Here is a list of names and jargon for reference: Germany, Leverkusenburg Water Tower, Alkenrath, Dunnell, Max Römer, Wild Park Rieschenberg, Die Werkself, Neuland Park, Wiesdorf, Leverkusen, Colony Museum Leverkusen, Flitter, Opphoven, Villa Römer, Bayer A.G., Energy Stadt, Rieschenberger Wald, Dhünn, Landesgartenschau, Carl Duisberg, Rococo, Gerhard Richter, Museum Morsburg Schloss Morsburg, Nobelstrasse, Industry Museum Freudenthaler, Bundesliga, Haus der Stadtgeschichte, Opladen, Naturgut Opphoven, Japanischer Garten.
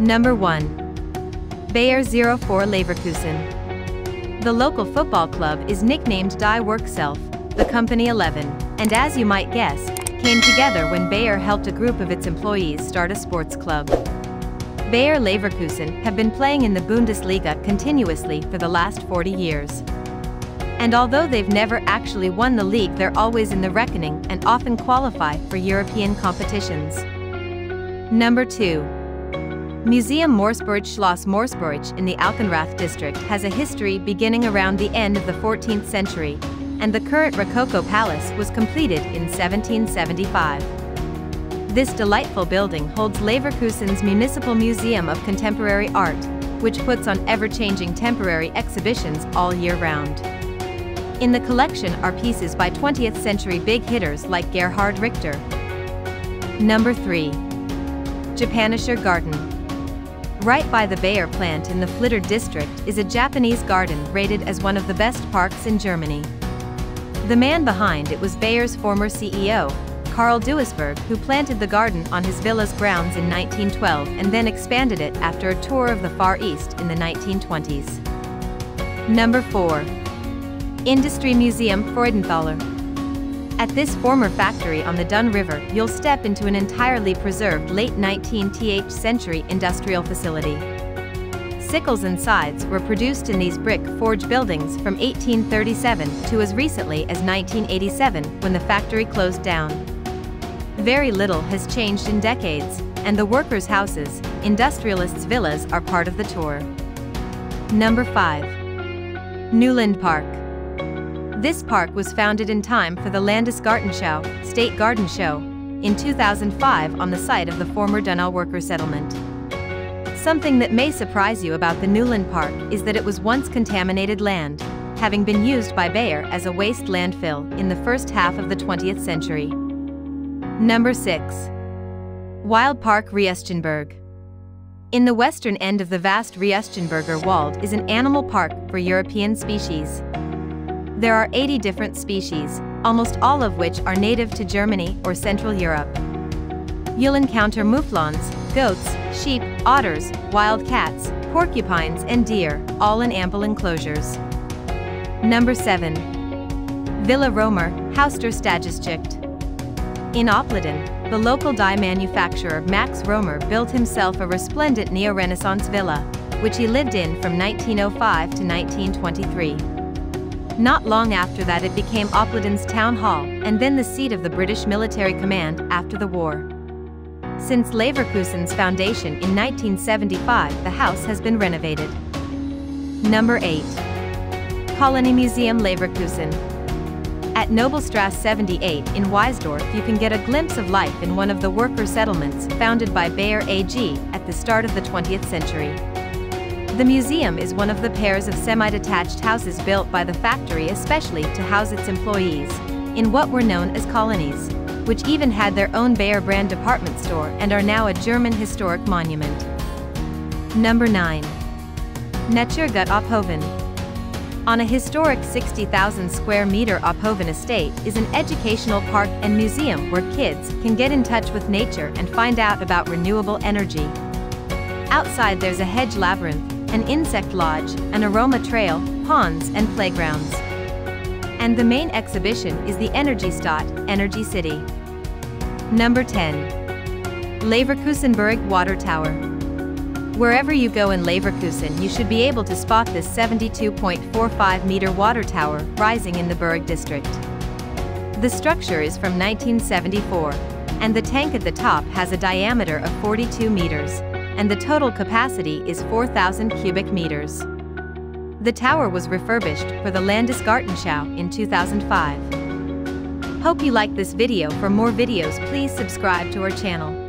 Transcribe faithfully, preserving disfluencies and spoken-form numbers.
Number one. Bayer four Leverkusen. The local football club is nicknamed Die Werkself, the Company eleven, and as you might guess, came together when Bayer helped a group of its employees start a sports club. Bayer Leverkusen have been playing in the Bundesliga continuously for the last forty years. And although they've never actually won the league, they're always in the reckoning and often qualify for European competitions. Number two. Museum Morsburg Schloss Morsburg in the Alkenrath district has a history beginning around the end of the fourteenth century, and the current Rococo palace was completed in seventeen seventy-five. This delightful building holds Leverkusen's Municipal Museum of Contemporary Art, which puts on ever-changing temporary exhibitions all year round. In the collection are pieces by twentieth century big hitters like Gerhard Richter. Number three. Japanischer Garten. Right by the Bayer plant in the Flitter district is a Japanese garden rated as one of the best parks in Germany. The man behind it was Bayer's former C E O, Carl Duisberg, who planted the garden on his villa's grounds in nineteen twelve and then expanded it after a tour of the Far East in the nineteen twenties. Number four. Industry Museum Freudenthaler. At this former factory on the Dhünn River, you'll step into an entirely preserved late nineteenth century industrial facility. Sickles and scythes were produced in these brick forge buildings from eighteen thirty-seven to as recently as nineteen eighty-seven, when the factory closed down. Very little has changed in decades, and the workers' houses, industrialists' villas are part of the tour. Number five. Neuland Park. This park was founded in time for the Landesgartenschau, State Garden Show, in two thousand five on the site of the former Dunnell worker settlement. Something that may surprise you about the Neuland Park is that it was once contaminated land, having been used by Bayer as a waste landfill in the first half of the twentieth century. Number six. Wild Park Rieschenberg. In the western end of the vast Rieschenberger Wald is an animal park for European species. There are eighty different species, almost all of which are native to Germany or Central Europe. You'll encounter mouflons, goats, sheep, otters, wild cats, porcupines and deer, all in ample enclosures. Number seven. Villa Römer, Haus der Stadtgeschichte. In Opladen, the local dye manufacturer Max Römer built himself a resplendent neo-Renaissance villa, which he lived in from nineteen oh five to nineteen twenty-three. Not long after that it became Opladen's town hall and then the seat of the British military command after the war. Since Leverkusen's foundation in nineteen seventy-five, the house has been renovated. Number eight. Colony Museum Leverkusen. At Nobelstrasse seventy-eight in Wiesdorf you can get a glimpse of life in one of the worker settlements founded by Bayer A G at the start of the twentieth century. The museum is one of the pairs of semi-detached houses built by the factory especially to house its employees, in what were known as colonies, which even had their own Bayer brand department store and are now a German historic monument. Number nine. Naturgut Opphoven. On a historic sixty thousand square meter Opphoven estate is an educational park and museum where kids can get in touch with nature and find out about renewable energy. Outside there's a hedge labyrinth, an insect lodge, an aroma trail, ponds and playgrounds. And the main exhibition is the Energy Stadt, Energy City. Number ten. Leverkusenburg Water Tower. Wherever you go in Leverkusen you should be able to spot this seventy-two point four five meter water tower rising in the Burg district. The structure is from nineteen seventy-four, and the tank at the top has a diameter of forty-two meters. And the total capacity is four thousand cubic meters. The tower was refurbished for the Landesgartenschau in two thousand five. Hope you like this video. For more videos please subscribe to our channel.